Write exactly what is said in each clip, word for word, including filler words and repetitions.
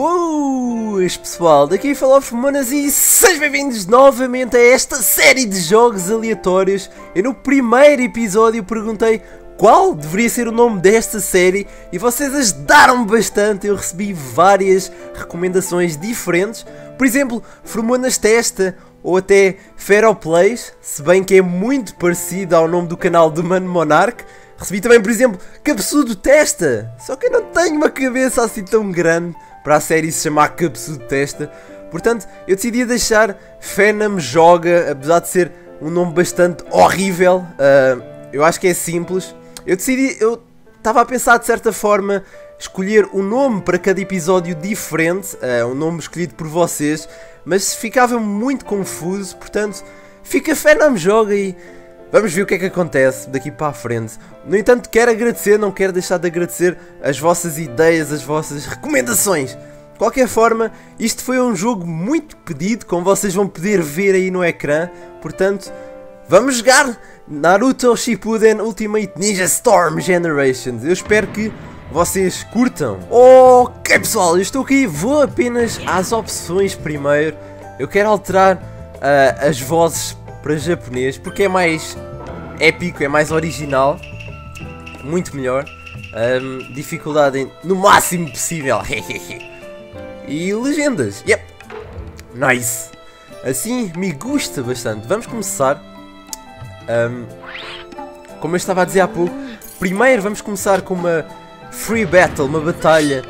Boas pessoal, daqui fala Feromonas e sejam bem-vindos novamente a esta série de jogos aleatórios. Eu no primeiro episódio perguntei qual deveria ser o nome desta série e vocês ajudaram-me bastante, eu recebi várias recomendações diferentes. Por exemplo, Feromonas Testa ou até Feroplays, se bem que é muito parecido ao nome do canal do Mano Monarch. Recebi também, por exemplo, Cabeçudo Testa, só que eu não tenho uma cabeça assim tão grande para a série se chamar Cabeçudo Testa. Portanto, eu decidi deixar Fenom Joga, apesar de ser um nome bastante horrível, uh, eu acho que é simples. Eu decidi, eu estava a pensar de certa forma, escolher um nome para cada episódio diferente, uh, um nome escolhido por vocês, mas ficava muito confuso, portanto, fica Fenom Joga e vamos ver o que é que acontece daqui para a frente. No entanto, quero agradecer, não quero deixar de agradecer as vossas ideias, as vossas recomendações. De qualquer forma, isto foi um jogo muito pedido, como vocês vão poder ver aí no ecrã. Portanto, vamos jogar Naruto Shippuden Ultimate Ninja Storm Generations. Eu espero que vocês curtam. Ok pessoal, eu estou aqui, vou apenas às opções primeiro. Eu quero alterar uh, as vozes para japonês, porque é mais épico, é mais original, muito melhor. Um, dificuldade em, no máximo possível. E legendas, yep, nice. Assim me gusta bastante. Vamos começar. Um, como eu estava a dizer há pouco, primeiro vamos começar com uma free battle, uma batalha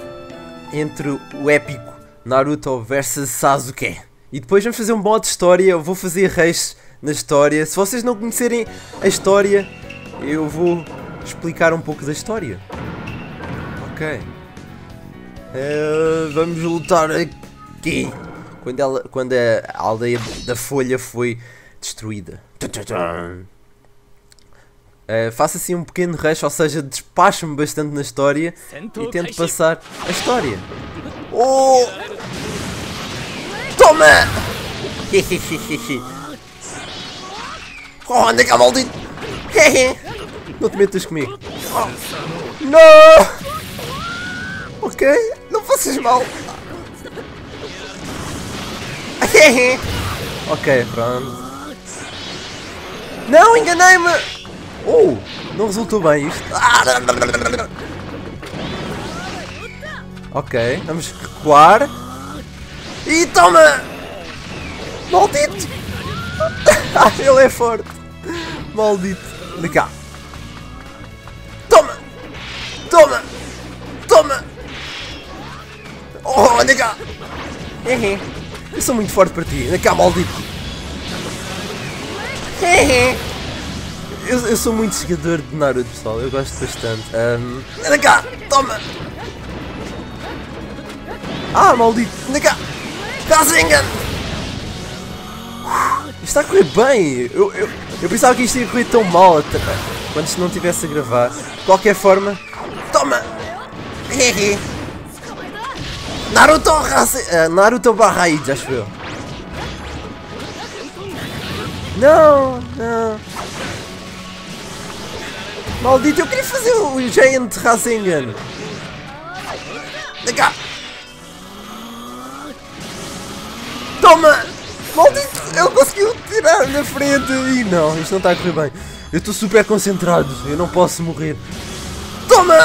entre o épico Naruto versus Sasuke. E depois vamos fazer um modo de história, eu vou fazer race na história. Se vocês não conhecerem a história, eu vou explicar um pouco da história. Ok. Uh, vamos lutar aqui. Quando, ela, quando a aldeia da Folha foi destruída. Uh, faço assim um pequeno rush, ou seja, despacho-me bastante na história e tento passar a história. Oh! Toma! Oh, anda cá, maldito! Não te metas comigo! Oh. Não! Ok? Não faças mal! Ok, pronto. Não, enganei-me! Oh! Não resultou bem isto. Ok, vamos recuar. E toma! Maldito! Ele é forte! Maldito! De cá! Toma! Toma! Toma! Oh, de cá! Eu sou muito forte para ti! De cá, maldito! Eu, eu sou muito seguidor de Naruto, pessoal. Eu gosto bastante. Um... De cá! Toma! Ah, maldito! De cá! Sharingan! Está a correr bem! Eu, eu, eu pensava que isto ia correr tão mal até, quando isto não estivesse a gravar. De qualquer forma... Toma! Naruto uh, Naruto Barraid, já choveu. Não! Não! Maldito, eu queria fazer o Giant Rasengan! Vem cá! Toma! Maldito! Ele conseguiu tirar na frente! E não, isto não está a correr bem. Eu estou super concentrado, eu não posso morrer. Toma!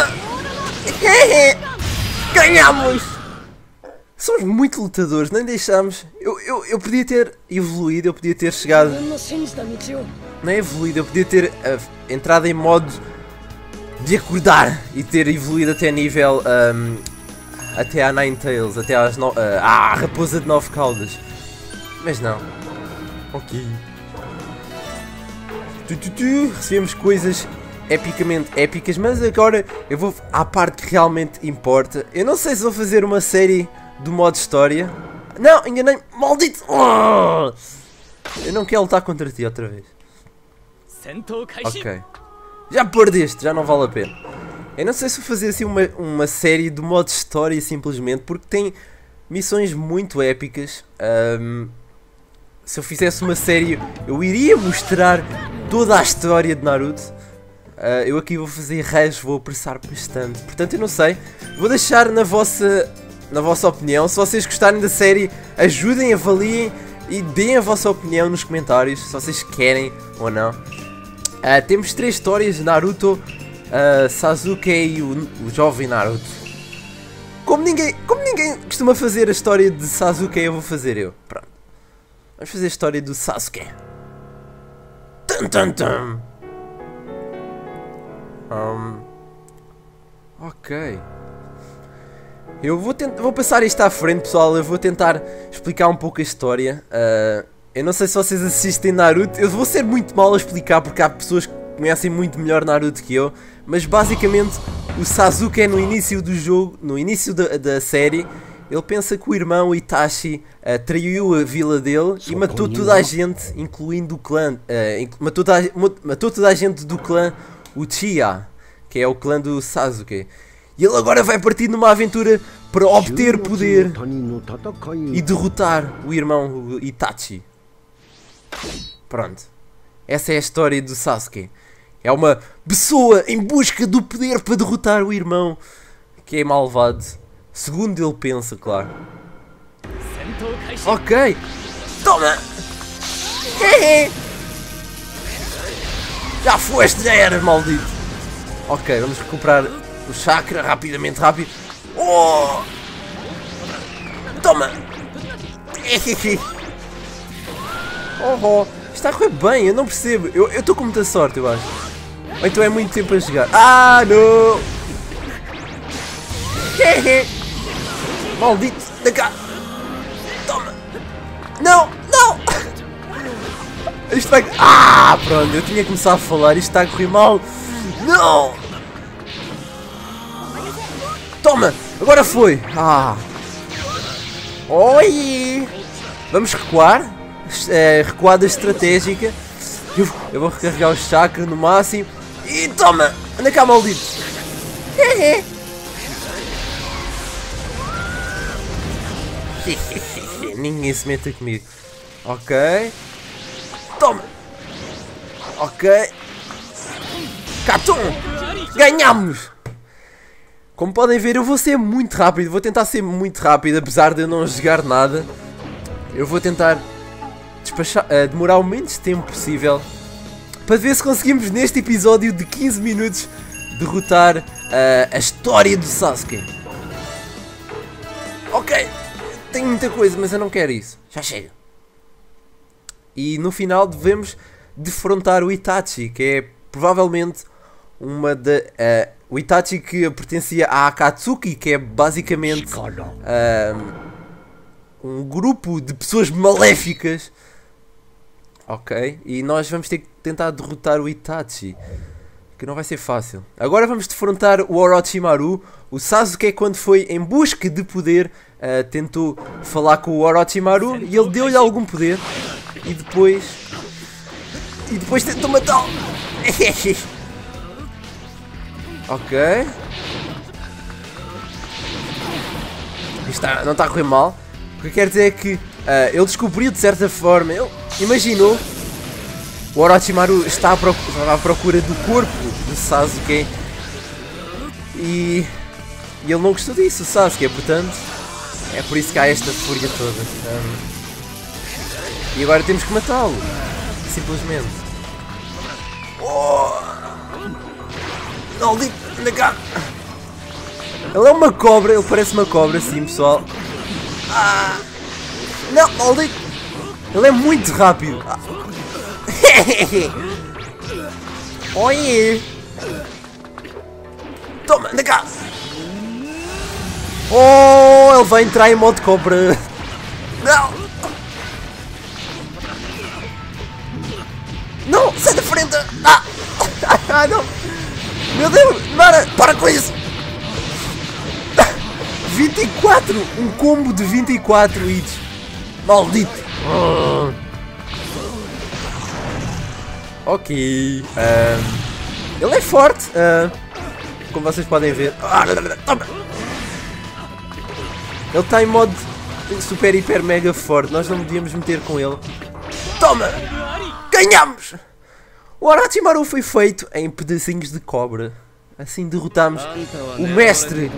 Ganhámos! Somos muito lutadores, nem deixámos. Eu, eu, eu podia ter evoluído, eu podia ter chegado... Não é evoluído, eu podia ter uh, entrado em modo de acordar e ter evoluído até nível... Um, até à Ninetales, até às no... Ah, a raposa de nove caudas. Mas não. Ok. Tu, tu, tu. Recebemos coisas epicamente épicas, mas agora eu vou à parte que realmente importa. Eu não sei se vou fazer uma série do modo história. Não, enganei-me. Maldito! Oh! Eu não quero lutar contra ti outra vez. Ok. Já perdeste, já não vale a pena. Eu não sei se vou fazer assim uma, uma série do modo história simplesmente, porque tem missões muito épicas. Um, se eu fizesse uma série, eu iria mostrar toda a história de Naruto. Uh, eu aqui vou fazer rush, vou apressar bastante. Portanto, eu não sei. Vou deixar na vossa, na vossa opinião. Se vocês gostarem da série, ajudem, avaliem e deem a vossa opinião nos comentários, se vocês querem ou não. Uh, temos três histórias, Naruto, uh, Sasuke e o, o jovem Naruto. Como ninguém, como ninguém costuma fazer a história de Sasuke, eu vou fazer eu. Pronto. Vamos fazer a história do Sasuke. Tum, tum, tum. Um, ok. Eu vou, tentar, vou passar isto à frente, pessoal. Eu vou tentar explicar um pouco a história. Uh, eu não sei se vocês assistem Naruto. Eu vou ser muito mal a explicar porque há pessoas que conhecem muito melhor Naruto que eu. Mas basicamente o Sasuke no início do jogo, no início da, da série, ele pensa que o irmão Itachi uh, traiu a vila dele e matou toda a gente, incluindo o clã. Uh, inc matou, toda a, matou toda a gente do clã Uchiha, que é o clã do Sasuke. E ele agora vai partir numa aventura para obter poder e derrotar o irmão Itachi. Pronto. Essa é a história do Sasuke. É uma pessoa em busca do poder para derrotar o irmão, que é malvado. Segundo ele pensa, claro. Ok. Toma! Já foste, já eras, maldito. Ok, vamos recuperar o chakra, rapidamente, rápido. Oh! Toma! Oh, oh. Está a correr bem, eu não percebo. Eu estou com muita sorte, eu acho. Ou então é muito tempo a chegar. Ah, não! Maldito, da cá! Toma! Não! Não! Isto vai... Ah, pronto, eu tinha que começar a falar. Isto está a correr mal. Não! Toma! Agora foi! Ah! Oi! Vamos recuar. É, recuada estratégica. Eu, eu vou recarregar o chakra no máximo. E toma! Anda cá, maldito! Ninguém se meta comigo. Ok. Toma! Ok. Katon! Ganhamos! Como podem ver, eu vou ser muito rápido, vou tentar ser muito rápido, apesar de eu não jogar nada. Eu vou tentar despachar, uh, demorar o menos tempo possível, para ver se conseguimos neste episódio de quinze minutos derrotar uh, a história do Sasuke. Ok, tenho muita coisa, mas eu não quero isso, já chega. E no final devemos defrontar o Itachi, que é provavelmente uma da... Uh, O Itachi que pertencia a Akatsuki, que é basicamente um, um grupo de pessoas maléficas. Ok, e nós vamos ter que tentar derrotar o Itachi, que não vai ser fácil. Agora vamos defrontar o Orochimaru. O Sasuke, quando foi em busca de poder, uh, tentou falar com o Orochimaru e ele deu-lhe algum poder. E depois... E depois tentou matá-lo. Ok. Isto tá, não está a correr mal. O que eu quero dizer é que uh, ele descobriu de certa forma. Ele imaginou. O Orochimaru está à procura, à procura do corpo do Sasuke. E, e ele não gostou disso, o Sasuke. Portanto, é por isso que há esta fúria toda. Um, e agora temos que matá-lo. Simplesmente. Oh! Ele é uma cobra, ele parece uma cobra, sim, pessoal. Ah, não, maldito! Ele é muito rápido. Ah. Oi! Toma, anda cá! Oh, ele vai entrar em modo cobra! Não! Não, sai da frente! Ah, ah não! Meu Deus, para, para com isso! vinte e quatro! Um combo de vinte e quatro hits! Maldito! Oh. Ok. Um, ele é forte! Uh, como vocês podem ver. Ele está em modo super, hiper, mega forte. Nós não podíamos meter com ele. Toma! Ganhamos! O Orochimaru foi feito em pedacinhos de cobra. Assim derrotámos o mestre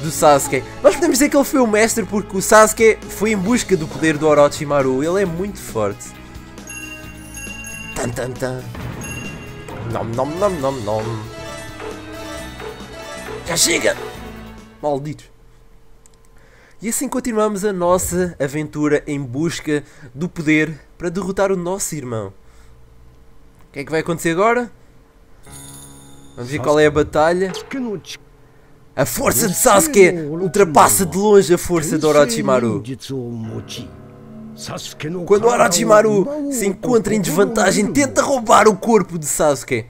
do Sasuke. Nós podemos dizer que ele foi o mestre porque o Sasuke foi em busca do poder do Orochimaru. Ele é muito forte. Tan tan tan. Nom nom nom nom nom. Já chega! Malditos. E assim continuamos a nossa aventura em busca do poder para derrotar o nosso irmão. O que é que vai acontecer agora? Vamos ver qual é a batalha. A força de Sasuke ultrapassa de longe a força de Orochimaru. Quando Orochimaru se encontra em desvantagem, tenta roubar o corpo de Sasuke.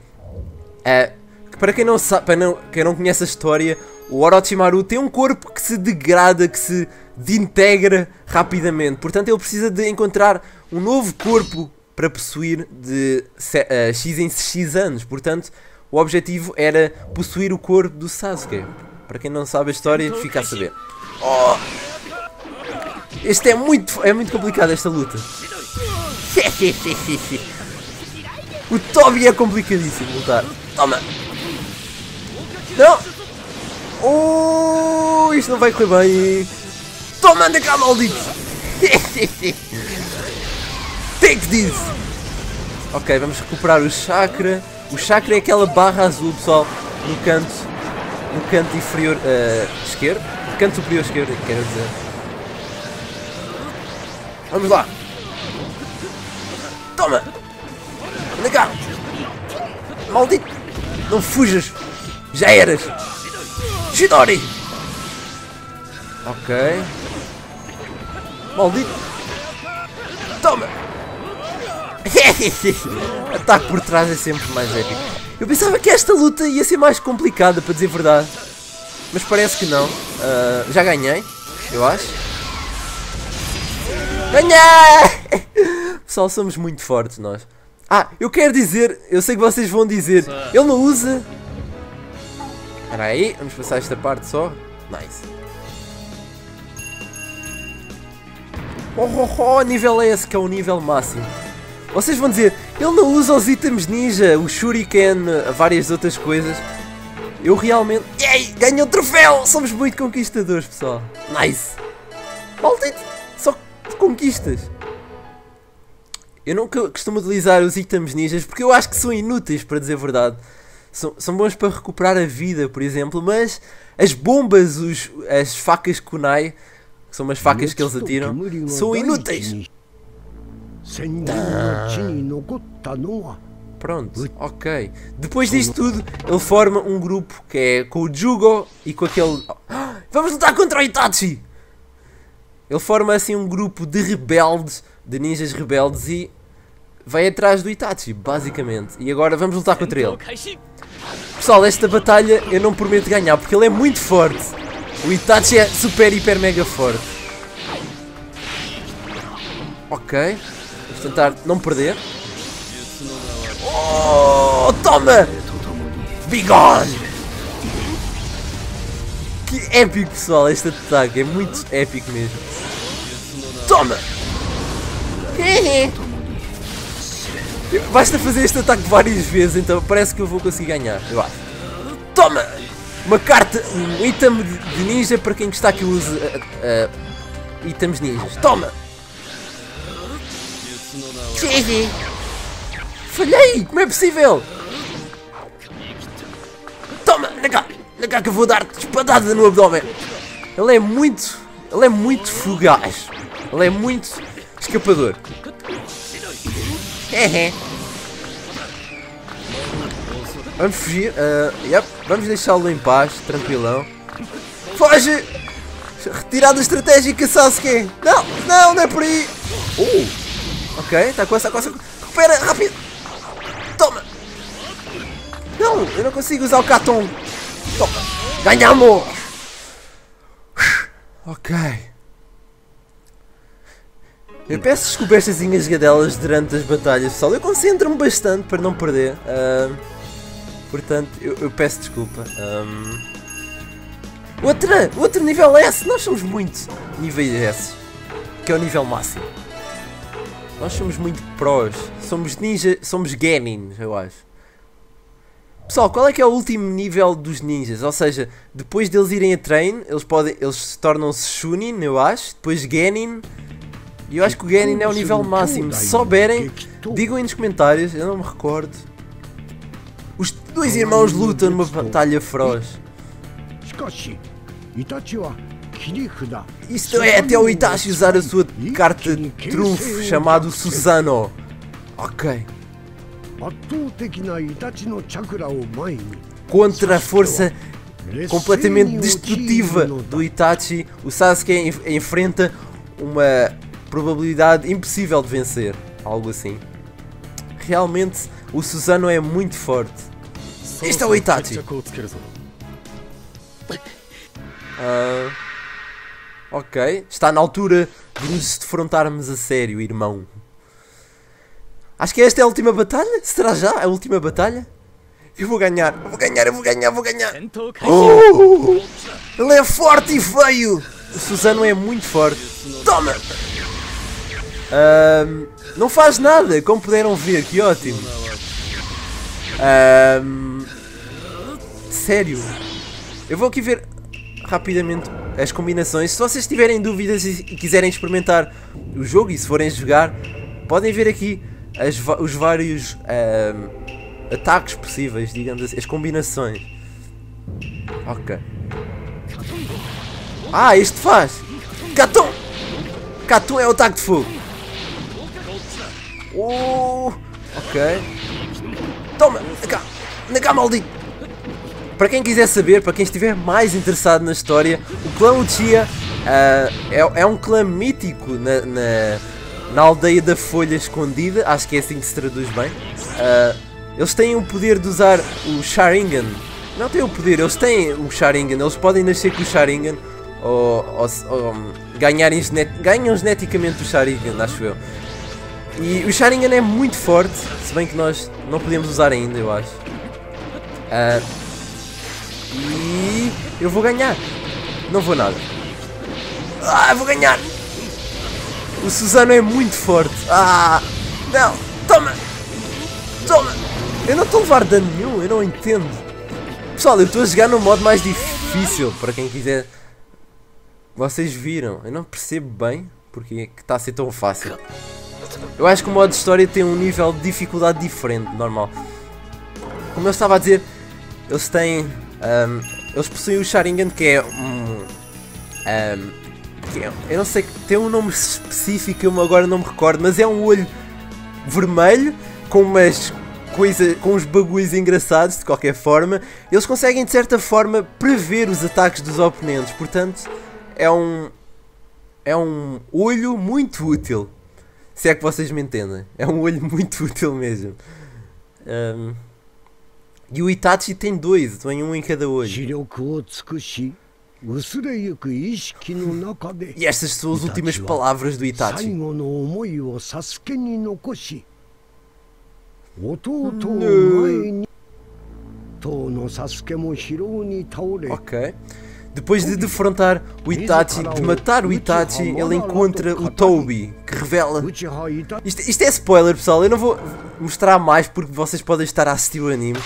É, para quem não sabe, para não, quem não conhece a história, o Orochimaru tem um corpo que se degrada, que se desintegra rapidamente. Portanto, ele precisa de encontrar um novo corpo para possuir de uh, x em x anos. Portanto, o objetivo era possuir o corpo do Sasuke. Para quem não sabe a história, fica a saber. Oh! Este é muito, é muito complicado, esta luta. O Tobi é complicadíssimo lutar. Toma! Não! Oh, isto não vai correr bem. Toma, anda cá, maldito. Take this. Ok, vamos recuperar o chakra. O chakra é aquela barra azul, pessoal, no canto, no canto inferior uh, esquerdo, no canto superior esquerdo, quero dizer. Vamos lá. Toma, anda cá, maldito. Não fujas, já eras. Shidori! Ok. Maldito! Toma! Ataque por trás é sempre mais épico. Eu pensava que esta luta ia ser mais complicada, para dizer a verdade. Mas parece que não. Uh, já ganhei, eu acho. Ganhei! Pessoal, somos muito fortes nós. Ah, eu quero dizer, eu sei que vocês vão dizer, ele não usa... Espera aí, vamos passar esta parte só. Nice. Oh, oh, oh, nível S, que é o nível máximo. Vocês vão dizer, ele não usa os itens ninja, o shuriken, várias outras coisas. Eu realmente... Ei, ganhei o troféu! Somos muito conquistadores, pessoal. Nice. Maldito, só conquistas. Eu nunca costumo utilizar os itens ninjas porque eu acho que são inúteis, para dizer a verdade. São, são bons para recuperar a vida, por exemplo, mas as bombas, os, as facas kunai, que são umas facas que eles atiram, são inúteis. Tá. Pronto, ok. Depois disto tudo, ele forma um grupo que é com o Jugo e com aquele... Ah, vamos lutar contra o Itachi! Ele forma assim um grupo de rebeldes, de ninjas rebeldes e... vai atrás do Itachi, basicamente. E agora vamos lutar contra ele. Pessoal, esta batalha eu não prometo ganhar, porque ele é muito forte. O Itachi é super, hiper, mega forte. Ok. Vamos tentar não perder. Oh, toma! Be gone! Que épico, pessoal, este ataque. É muito épico mesmo. Toma! Basta fazer este ataque várias vezes, então parece que eu vou conseguir ganhar, eu acho. Toma! Uma carta, um item de ninja para quem gostar que eu use uh, uh, itens ninjas. Toma! Falhei! Como é possível? Toma! Na cá! Na cá que eu vou dar-te espadada no abdômen! Ele é muito... Ele é muito fugaz. Ele é muito escapador. Vamos fugir, uh, yep. Vamos deixá-lo em paz, tranquilão. Foge! Retirada estratégica, Sasuke! Não, não, não é por aí! Uh, ok, está com essa coisa. Recupera, rápido! Toma! Não, eu não consigo usar o Katon! Toma! Ganhamos! Ok. Eu peço desculpa estas engasgadelas durante as batalhas, pessoal. Eu concentro-me bastante para não perder. Uh, portanto, eu, eu peço desculpa. Um... Outra! Outro nível S! Nós somos muito níveis S. Que é o nível máximo. Nós somos muito prós. Somos ninja... Somos genin, eu acho. Pessoal, qual é que é o último nível dos ninjas? Ou seja, depois deles irem a train, eles podem, eles tornam-se Shunin, eu acho. Depois Genin. E eu acho que o Genin é o nível máximo. Se souberem, digam aí nos comentários. Eu não me recordo. Os dois irmãos lutam numa batalha feroz. Isto é, até o Itachi usar a sua carta de trunfo chamado Susanoo. Ok. Contra a força completamente destrutiva do Itachi, o Sasuke enfrenta uma probabilidade impossível de vencer, algo assim. Realmente o Susanoo é muito forte. Este é o Itachi. Uh, ok, está na altura de nos defrontarmos a sério, irmão. Acho que esta é a última batalha? Será já a última batalha? Eu vou ganhar, eu vou ganhar, eu vou ganhar, eu vou ganhar. Oh, ele é forte e feio. O Susanoo é muito forte. Toma! Um, não faz nada, como puderam ver, que ótimo. Um, sério. Eu vou aqui ver rapidamente as combinações. Se vocês tiverem dúvidas e quiserem experimentar o jogo e se forem jogar, podem ver aqui As, os vários uh, ataques possíveis, digamos assim, as combinações. Ok. Ah, este faz! Katon! Katon é o ataque de fogo! Oh, ok. Toma! Naka! Naka, maldito! Para quem quiser saber, para quem estiver mais interessado na história, o clã Uchiha uh, é, é um clã mítico na... na Na aldeia da folha escondida, acho que é assim que se traduz bem. Uh, eles têm o poder de usar o Sharingan. Não têm o poder, eles têm o Sharingan. Eles podem nascer com o Sharingan ou, ou, ou ganharem genet ganham geneticamente o Sharingan, acho eu. E o Sharingan é muito forte, se bem que nós não podemos usar ainda, eu acho. Uh, e eu vou ganhar. Não vou nada. Ah, vou ganhar! O Susanoo é muito forte. Ah! Não! Toma! Toma! Eu não estou a levar dano nenhum, eu não entendo. Pessoal, eu estou a jogar no modo mais difícil, para quem quiser. Vocês viram, eu não percebo bem porque é que está a ser tão fácil. Eu acho que o modo de história tem um nível de dificuldade diferente, normal. Como eu estava a dizer, eles têm... Um, eles possuem o Sharingan, que é um... um eu não sei, tem um nome específico, eu agora não me recordo, mas é um olho vermelho com umas coisas, com uns bagulhos engraçados. De qualquer forma, eles conseguem de certa forma prever os ataques dos oponentes, portanto é um é um olho muito útil, se é que vocês me entendem, é um olho muito útil mesmo. Um, e o Itachi tem dois, tem um em cada olho. E estas são as últimas palavras do Itachi. Ok. Depois de defrontar o Itachi, de matar o Itachi, ele encontra o Tobi, que revela... Isto, isto é spoiler, pessoal, eu não vou mostrar mais porque vocês podem estar a assistir o anime.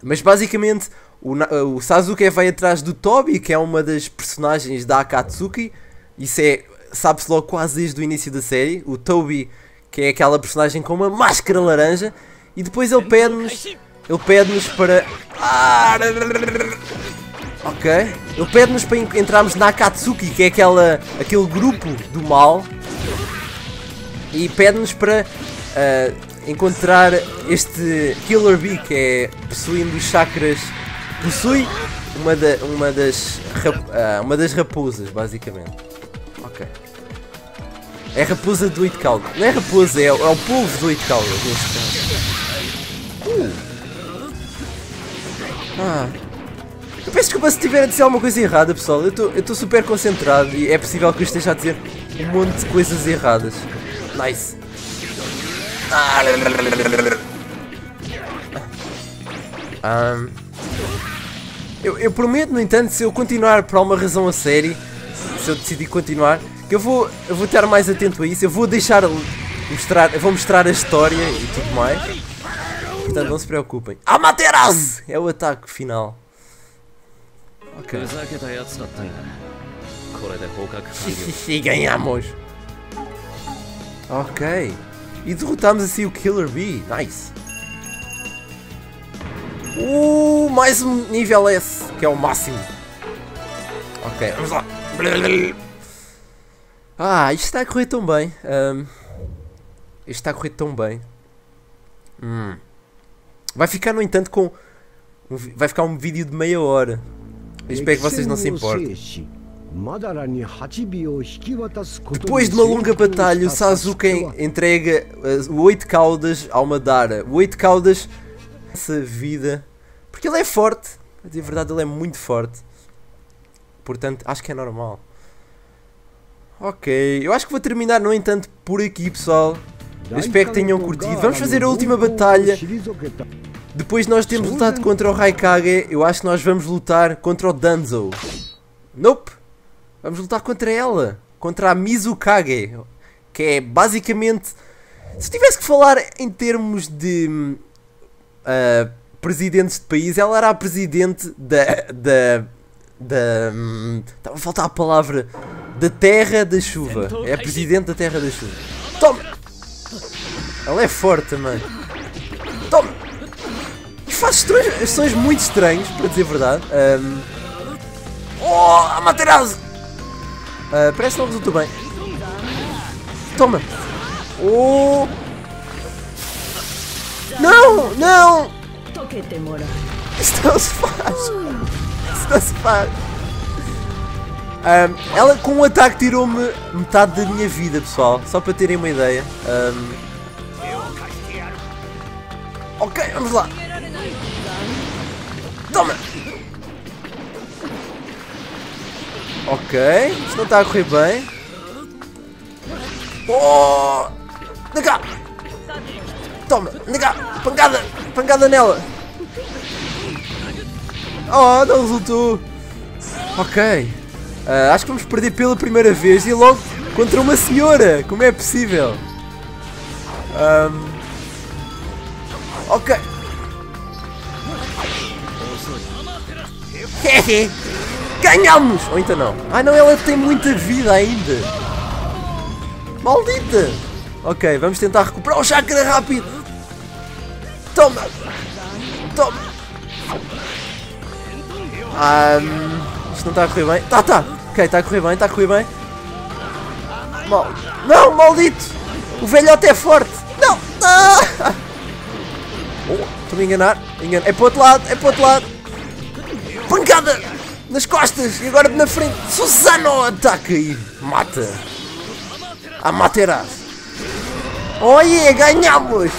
Mas basicamente o, o Sasuke vai atrás do Tobi, que é uma das personagens da Akatsuki. Isso é, sabe-se logo quase desde o início da série. O Tobi, que é aquela personagem com uma máscara laranja. E depois ele pede-nos, ele pede-nos para... Ah, ok, ele pede-nos para entrarmos na Akatsuki, que é aquela, aquele grupo do mal. E pede-nos para... Uh, encontrar este Killer Bee, que é possuindo os chakras, possui uma, da, uma, das, rap, uh, uma das raposas, basicamente. Ok. É a raposa do oito caudas. Não é raposa, é, é o polvo do oito caudas. Uh. Ah. Eu peço desculpa se estiver a dizer alguma coisa errada, pessoal. Eu estou super concentrado e é possível que eu esteja a dizer um monte de coisas erradas. Nice. Um, eu, eu prometo, no entanto, se eu continuar por alguma razão a série, se eu decidir continuar, que eu vou, eu vou estar mais atento a isso. Eu vou deixar mostrar, eu vou mostrar a história e tudo mais. Portanto, não se preocupem. Amaterasu! É o ataque final. Ok. E ganhamos! Ok. E derrotamos assim o Killer Bee. Nice. Uh, mais um nível S, que é o máximo. Ok, vamos lá. Ah, isto está a correr tão bem. Um, isto está a correr tão bem. Hum. Vai ficar, no entanto, com... Vai ficar um vídeo de meia hora. Eu espero que vocês não se importem. Depois de uma longa batalha, o Sasuke entrega oito caudas ao Madara. oito caudas... Essa vida... Porque ele é forte. De verdade, ele é muito forte. Portanto, acho que é normal. Ok. Eu acho que vou terminar, no entanto, por aqui, pessoal. Eu espero que tenham curtido. Vamos fazer a última batalha. Depois nós temos lutado contra o Raikage. Eu acho que nós vamos lutar contra o Danzo. Nope. Vamos lutar contra ela. Contra a Mizukage. Que é basicamente... Se tivesse que falar em termos de... Uh, presidentes de país, ela era a presidente da... da... da... Hum, estava a faltar a palavra... da terra da chuva. É a presidente da terra da chuva. Toma! Ela é forte também. Toma! E faz sons muito estranhos, para dizer a verdade. Um... Oh! Amaterasu! Uh, parece que não resultou bem. Toma! Oh! Não! Não! Isto não se faz! Isto não se faz! Um, ela com um ataque tirou-me metade da minha vida, pessoal. Só para terem uma ideia. Um... Ok, vamos lá! Toma! Ok, isto não está a correr bem. Oh! Vem cá! Toma, nega, pancada, pancada nela. Oh, não resultou. Ok. Uh, acho que vamos perder pela primeira vez e logo contra uma senhora. Como é possível? Um, ok. Ganhamos! Ou então não. Ah não, ela tem muita vida ainda. Maldita! Ok, vamos tentar recuperar o chakra rápido. Toma! Toma! Um, isto não está a correr bem. Tá, tá! Ok, está a correr bem, está a correr bem. Mal. Não, maldito! O velhote é forte! Não! Ah! Oh, estou-me a enganar. Engano. É para o outro lado, é para o outro lado. Pancada! Nas costas! E agora na frente. Susanoo ataca e mata. Amaterasu. Oh yeah, ganhamos!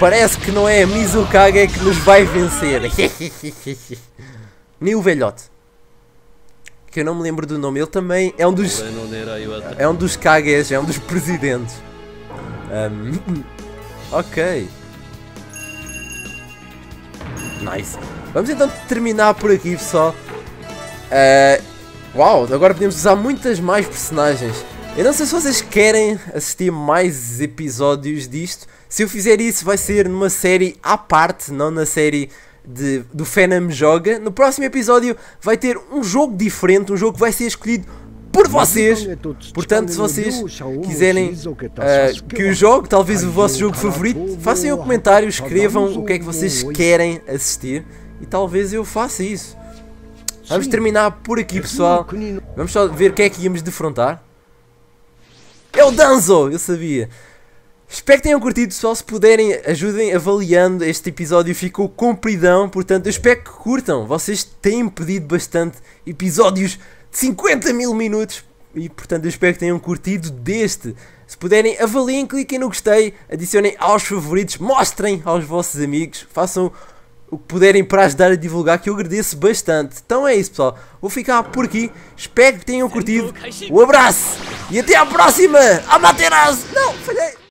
Parece que não é a Mizukage que nos vai vencer. Nem o velhote. Que eu não me lembro do nome. Ele também é um dos... É um dos Kages, é um dos presidentes. Um, ok. Nice. Vamos então terminar por aqui, pessoal. Uh, uau, agora podemos usar muitas mais personagens. Eu não sei se vocês querem assistir mais episódios disto. Se eu fizer isso vai ser numa série à parte, não na série de, do Fenom Joga. No próximo episódio vai ter um jogo diferente, um jogo que vai ser escolhido por vocês. Portanto, se vocês quiserem uh, que eu jogue, talvez o vosso jogo favorito, façam um comentário, escrevam o que é que vocês querem assistir e talvez eu faça isso. Vamos terminar por aqui, pessoal. Vamos só ver quem é que íamos defrontar. É o Danzo, eu sabia. Espero que tenham curtido, pessoal. Se puderem, ajudem avaliando. Este episódio ficou compridão, portanto eu espero que curtam. Vocês têm pedido bastante episódios de cinquenta mil minutos e portanto eu espero que tenham curtido deste. Se puderem, avaliem, cliquem no gostei, adicionem aos favoritos, mostrem aos vossos amigos, façam o que puderem para ajudar a divulgar, que eu agradeço bastante. Então é isso, pessoal, vou ficar por aqui, espero que tenham curtido. Um abraço e até à próxima. Amaterasu! Não, falhei!